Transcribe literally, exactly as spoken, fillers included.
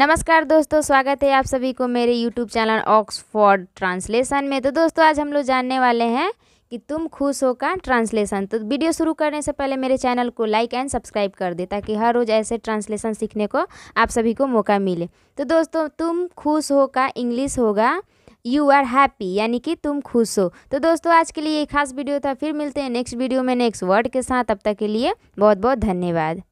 नमस्कार दोस्तों, स्वागत है आप सभी को मेरे यूट्यूब चैनल ऑक्सफोर्ड ट्रांसलेशन में। तो दोस्तों आज हम लोग जानने वाले हैं कि तुम खुश हो का ट्रांसलेशन। तो वीडियो शुरू करने से पहले मेरे चैनल को लाइक एंड सब्सक्राइब कर दे ताकि हर रोज़ ऐसे ट्रांसलेशन सीखने को आप सभी को मौका मिले। तो दोस्तों तुम खुश हो का इंग्लिश होगा यू आर हैप्पी, यानी कि तुम खुश हो। तो दोस्तों आज के लिए ये खास वीडियो था, फिर मिलते हैं नेक्स्ट वीडियो में नेक्स्ट वर्ड के साथ। तब तक के लिए बहुत बहुत धन्यवाद।